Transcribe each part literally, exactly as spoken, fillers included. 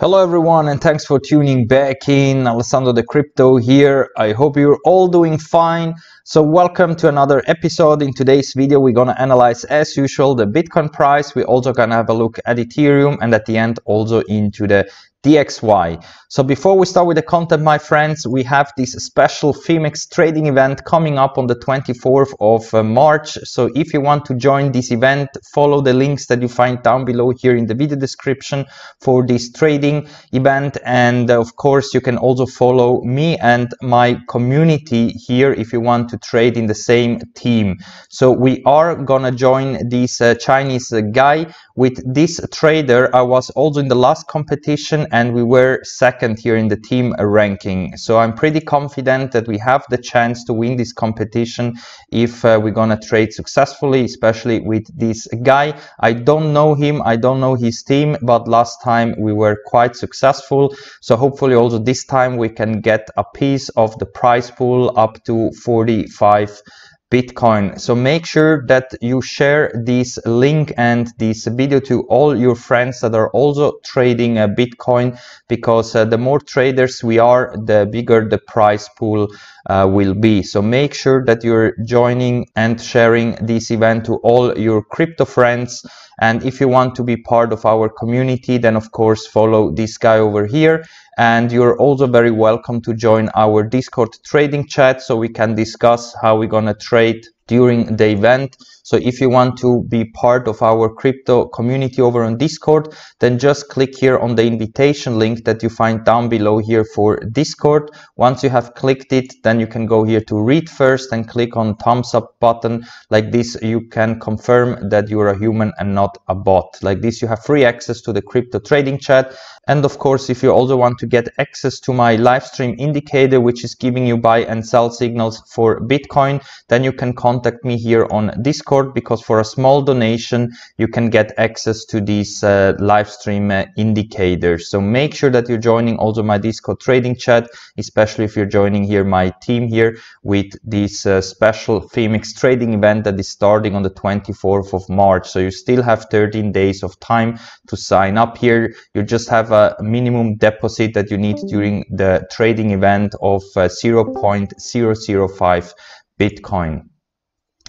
Hello everyone, and thanks for tuning back in. Alessandro De Crypto here. I hope you're all doing fine. So welcome to another episode. In today's video, we're going to analyze, as usual, the Bitcoin price. We're also going to have a look at Ethereum and at the end also into the D X Y. So before we start with the content, my friends, we have this special Phemex trading event coming up on the twenty-fourth of March. So if you want to join this event, follow the links that you find down below here in the video description for this trading event. And of course, you can also follow me and my community here if you want to trade in the same team. So we are gonna join this uh, Chinese uh, guy. With this trader, I was also in the last competition and we were second here in the team ranking. So I'm pretty confident that we have the chance to win this competition if uh, we're gonna trade successfully, especially with this guy. I don't know him, I don't know his team, but last time we were quite successful. So hopefully also this time we can get a piece of the prize pool up to forty-five Bitcoin. So make sure that you share this link and this video to all your friends that are also trading uh, Bitcoin, because uh, the more traders we are, the bigger the prize pool uh, will be. So make sure that you're joining and sharing this event to all your crypto friends. And if you want to be part of our community, then of course follow this guy over here. And you're also very welcome to join our Discord trading chat so we can discuss how we're gonna trade during the event. So if you want to be part of our crypto community over on Discord, then just click here on the invitation link that you find down below here for Discord. Once you have clicked it, then you can go here to read first and click on thumbs up button. Like this, you can confirm that you're a human and not a bot. Like this, you have free access to the crypto trading chat. And of course, if you also want to get access to my live stream indicator, which is giving you buy and sell signals for Bitcoin, then you can contact Contact me here on Discord, because for a small donation you can get access to these uh, live stream uh, indicators. So make sure that you're joining also my Discord trading chat, especially if you're joining here my team here with this uh, special Phemex trading event that is starting on the twenty-fourth of March. So you still have thirteen days of time to sign up here. You just have a minimum deposit that you need during the trading event of uh, zero point zero zero five Bitcoin.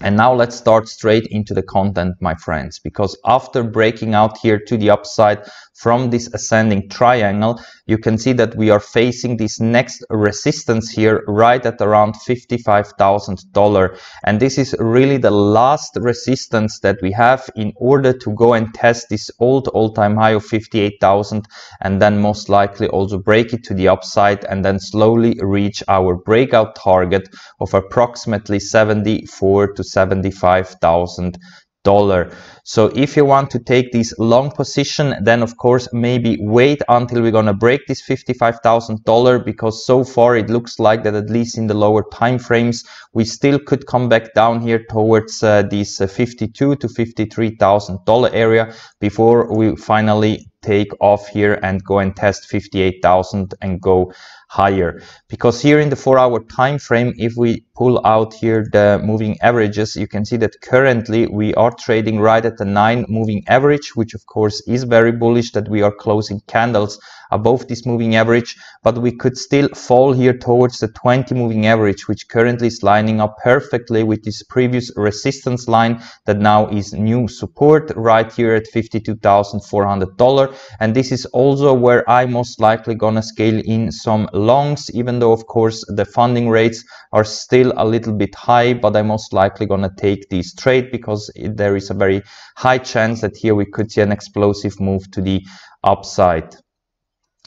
And now let's start straight into the content, my friends, because after breaking out here to the upside from this ascending triangle, you can see that we are facing this next resistance here right at around fifty-five thousand dollars. And this is really the last resistance that we have in order to go and test this old all-time high of fifty-eight thousand, and then most likely also break it to the upside and then slowly reach our breakout target of approximately seventy-four to seventy-five thousand dollars. So if you want to take this long position, then of course maybe wait until we're gonna break this fifty-five thousand dollars, because so far it looks like that at least in the lower time frames we still could come back down here towards uh, this uh, fifty-two to fifty-three thousand dollars area before we finally take off here and go and test fifty-eight thousand and go higher. Because here in the four hour time frame, if we pull out here the moving averages, you can see that currently we are trading right at the nine moving average, which of course is very bullish that we are closing candles above this moving average, but we could still fall here towards the twenty moving average, which currently is lining up perfectly with this previous resistance line that now is new support right here at fifty-two thousand four hundred dollars. And this is also where I most likely gonna scale in some longs, even though of course the funding rates are still a little bit high, but I'm most likely gonna take this trade because there is a very high chance that here we could see an explosive move to the upside.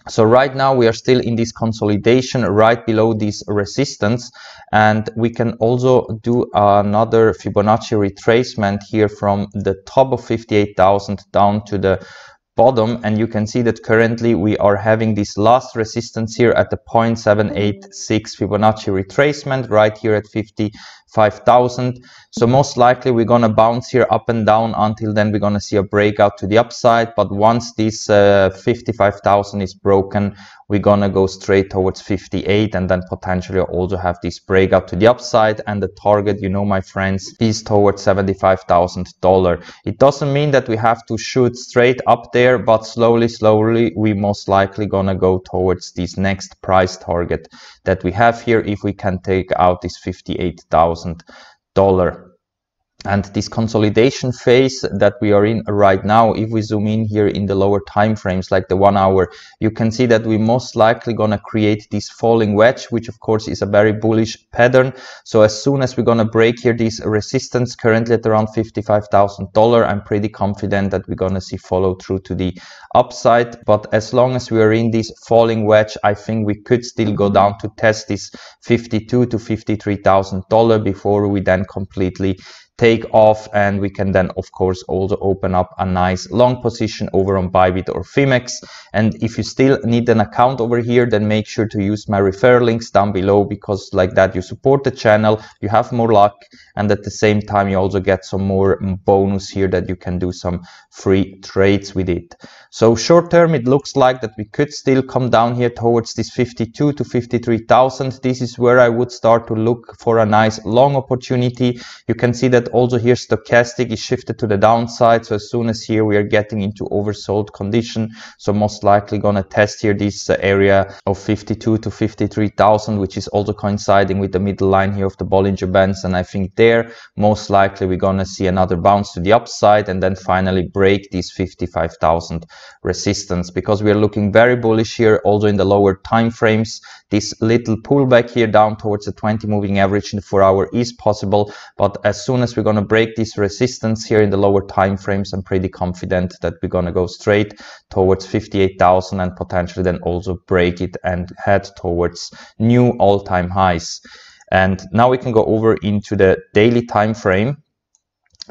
So right now we are still in this consolidation right below this resistance, and we can also do another Fibonacci retracement here from the top of fifty-eight thousand down to the bottom, and you can see that currently we are having this last resistance here at the zero point seven eight six Fibonacci retracement right here at 50 five thousand. So most likely we're going to bounce here up and down. Until then we're going to see a breakout to the upside, but once this uh, fifty-five thousand is broken, we're going to go straight towards fifty-eight, and then potentially also have this breakout to the upside. And the target, you know, my friends, is towards seventy-five thousand dollars. It doesn't mean that we have to shoot straight up there, but slowly, slowly, we most likely going to go towards this next price target that we have here if we can take out this fifty-eight thousand dollars. And this consolidation phase that we are in right now, if we zoom in here in the lower time frames, like the one hour, you can see that we most likely gonna create this falling wedge, which of course is a very bullish pattern. So as soon as we're gonna break here this resistance currently at around fifty-five thousand dollars, I'm pretty confident that we're gonna see follow through to the upside. But as long as we are in this falling wedge, I think we could still go down to test this fifty-two to fifty-three thousand dollars before we then completely take off, and we can then of course also open up a nice long position over on Bybit or Phemex. And if you still need an account over here, then make sure to use my referral links down below, because like that you support the channel, you have more luck, and at the same time you also get some more bonus here that you can do some free trades with it. So short term, it looks like that we could still come down here towards this fifty-two to fifty-three thousand. This is where I would start to look for a nice long opportunity. You can see that also here stochastic is shifted to the downside. So as soon as here we are getting into oversold condition, so most likely gonna test here this area of fifty-two to fifty-three thousand, which is also coinciding with the middle line here of the Bollinger Bands. And I think there most likely we're gonna see another bounce to the upside, and then finally break this fifty-five thousand resistance, because we are looking very bullish here also in the lower time frames. This little pullback here down towards the twenty moving average in the four hour is possible, but as soon as we're going to break this resistance here in the lower time frames, I'm pretty confident that we're going to go straight towards fifty-eight thousand and potentially then also break it and head towards new all-time highs. And now we can go over into the daily time frame,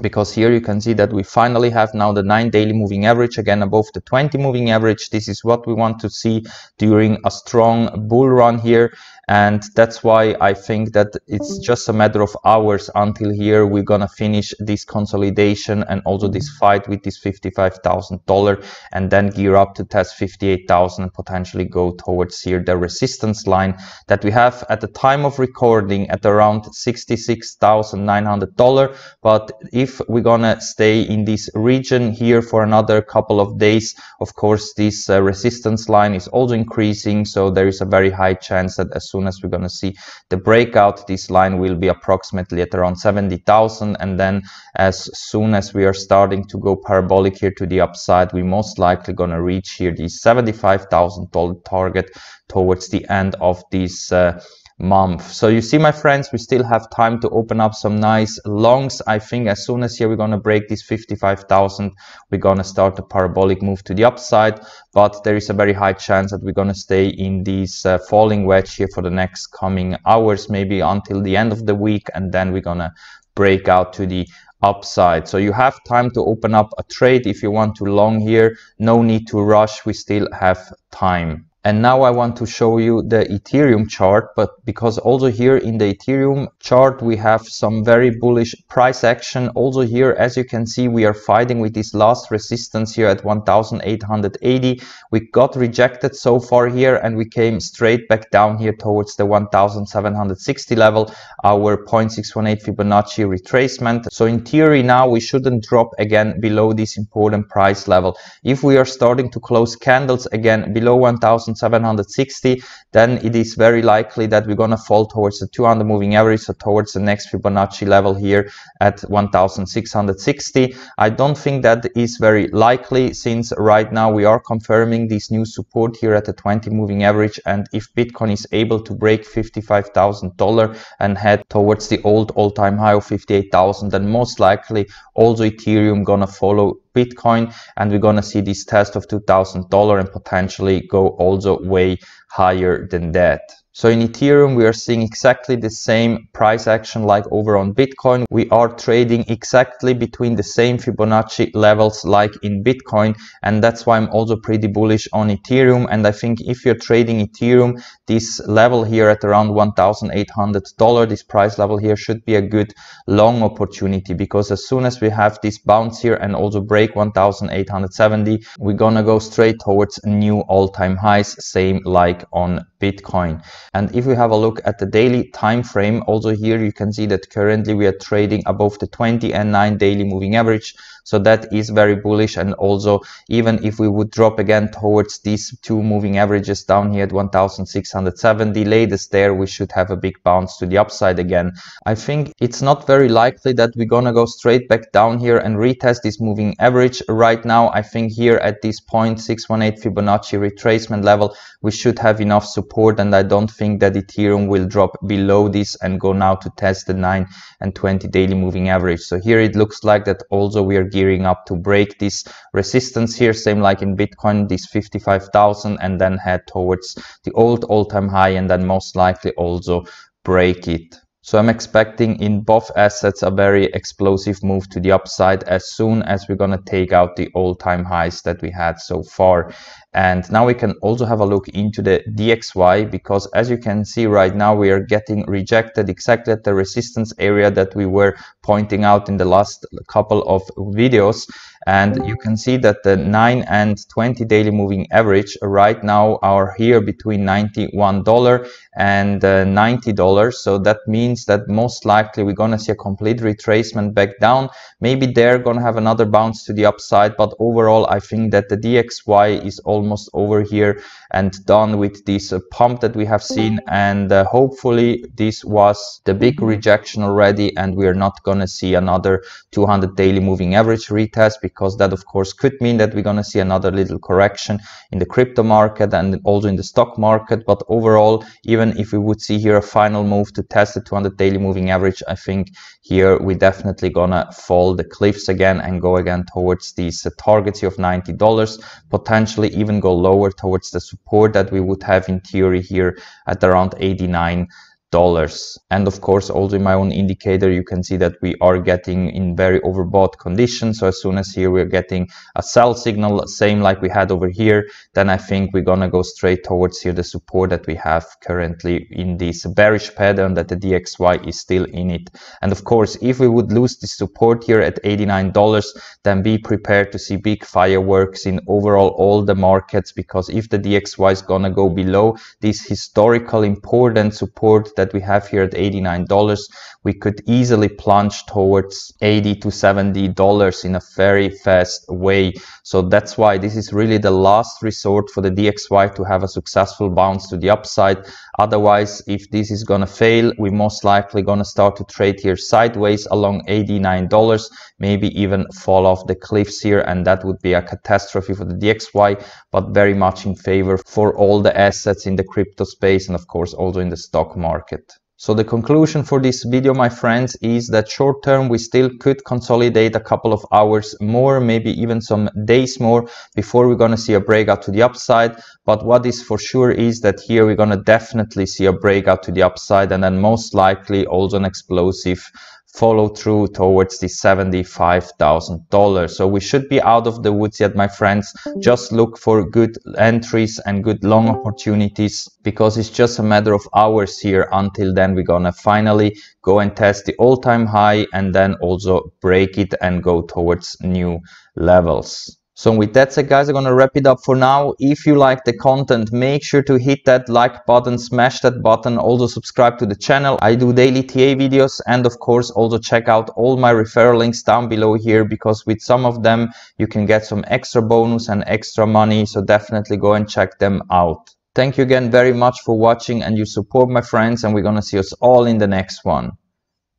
because here you can see that we finally have now the nine daily moving average again above the twenty moving average. This is what we want to see during a strong bull run here, and that's why I think that it's just a matter of hours until here we're gonna finish this consolidation and also this fight with this fifty-five thousand dollars, and then gear up to test fifty-eight thousand dollars and potentially go towards here the resistance line that we have at the time of recording at around sixty-six thousand nine hundred dollars. But if If we're gonna stay in this region here for another couple of days, of course this uh, resistance line is also increasing, so there is a very high chance that as soon as we're gonna see the breakout, this line will be approximately at around seventy thousand, and then as soon as we are starting to go parabolic here to the upside, we most likely gonna reach here the seventy-five thousand dollars target towards the end of this uh, month. So you see, my friends, we still have time to open up some nice longs. I think as soon as here we're going to break this fifty-five thousand, we're going to start a parabolic move to the upside, but there is a very high chance that we're going to stay in this uh, falling wedge here for the next coming hours, maybe until the end of the week, and then we're going to break out to the upside. So you have time to open up a trade if you want to long here. No need to rush, we still have time. And now I want to show you the Ethereum chart, but because also here in the Ethereum chart we have some very bullish price action. Also here, as you can see, we are fighting with this last resistance here at one thousand eight hundred eighty. We got rejected so far here, and we came straight back down here towards the one thousand seven hundred sixty level, our zero point six one eight Fibonacci retracement. So in theory now we shouldn't drop again below this important price level. If we are starting to close candles again below one thousand seven hundred sixty, then it is very likely that we're going to fall towards the two hundred moving average, so towards the next Fibonacci level here at one thousand six hundred sixty. I don't think that is very likely, since right now we are confirming this new support here at the twenty moving average, and if Bitcoin is able to break fifty-five thousand dollars and head towards the old all-time high of fifty-eight thousand, then most likely also Ethereum gonna follow Bitcoin, and we're gonna see this test of two thousand dollars and potentially go also way higher than that. So in Ethereum, we are seeing exactly the same price action like over on Bitcoin. We are trading exactly between the same Fibonacci levels like in Bitcoin. And that's why I'm also pretty bullish on Ethereum. And I think if you're trading Ethereum, this level here at around one thousand eight hundred dollars, this price level here should be a good long opportunity, because as soon as we have this bounce here and also break one thousand eight hundred seventy, we're gonna go straight towards new all-time highs, same like on Bitcoin. And if we have a look at the daily time frame, also here you can see that currently we are trading above the twenty and nine daily moving average. So that is very bullish. And also, even if we would drop again towards these two moving averages down here at one thousand six hundred seventy latest there, we should have a big bounce to the upside again. I think it's not very likely that we're gonna go straight back down here and retest this moving average right now. I think here at this zero point six one eight Fibonacci retracement level, we should have enough support, and I don't think that Ethereum will drop below this and go now to test the nine and twenty daily moving average. So here it looks like that also we are gearing up to break this resistance here, same like in Bitcoin, this fifty-five thousand, and then head towards the old all-time high and then most likely also break it. So I'm expecting in both assets a very explosive move to the upside as soon as we're gonna take out the all-time highs that we had so far. And now we can also have a look into the D X Y, because as you can see right now, we are getting rejected exactly at the resistance area that we were pointing out in the last couple of videos. And you can see that the nine and twenty daily moving average right now are here between ninety-one dollars and ninety dollars. So that means that most likely we're going to see a complete retracement back down. Maybe they're going to have another bounce to the upside, but overall I think that the D X Y is almost over here and done with this uh, pump that we have seen. And uh, hopefully this was the big rejection already and we are not going to see another two hundred daily moving average retest, because because that of course could mean that we're going to see another little correction in the crypto market and also in the stock market. But overall, even if we would see here a final move to test the two hundred daily moving average, I think here we're definitely gonna fall the cliffs again and go again towards these uh, targets here of ninety dollars, potentially even go lower towards the support that we would have in theory here at around eighty-nine dollars. And of course, also in my own indicator, you can see that we are getting in very overbought conditions. So as soon as here we're getting a sell signal, same like we had over here, then I think we're gonna go straight towards here the support that we have currently in this bearish pattern that the D X Y is still in it. And of course, if we would lose this support here at eighty-nine dollars, then be prepared to see big fireworks in overall all the markets, because if the D X Y is gonna go below this historical important support that that we have here at eighty-nine dollars, we could easily plunge towards eighty to seventy dollars in a very fast way. So that's why this is really the last resort for the D X Y to have a successful bounce to the upside. Otherwise, if this is gonna fail, we most likely gonna start to trade here sideways along eighty-nine dollars, maybe even fall off the cliffs here, and that would be a catastrophe for the D X Y, but very much in favor for all the assets in the crypto space and of course also in the stock market. So the conclusion for this video, my friends, is that short term we still could consolidate a couple of hours more, maybe even some days more, before we're going to see a breakout to the upside. But what is for sure is that here we're going to definitely see a breakout to the upside and then most likely also an explosive follow through towards the seventy-five thousand dollars. So we should be out of the woods yet, my friends. Just look for good entries and good long opportunities, because it's just a matter of hours here. Until then, we're gonna finally go and test the all-time high and then also break it and go towards new levels. So with that said, guys, I'm going to wrap it up for now. If you like the content, make sure to hit that like button, smash that button, also subscribe to the channel. I do daily T A videos, and of course also check out all my referral links down below here, because with some of them you can get some extra bonus and extra money. So definitely go and check them out. Thank you again very much for watching and your support, my friends, and we're going to see us all in the next one.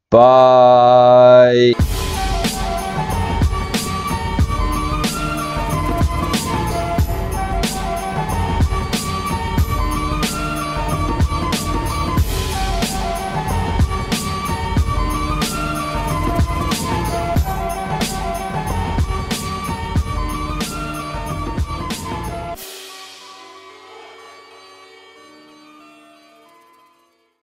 Bye.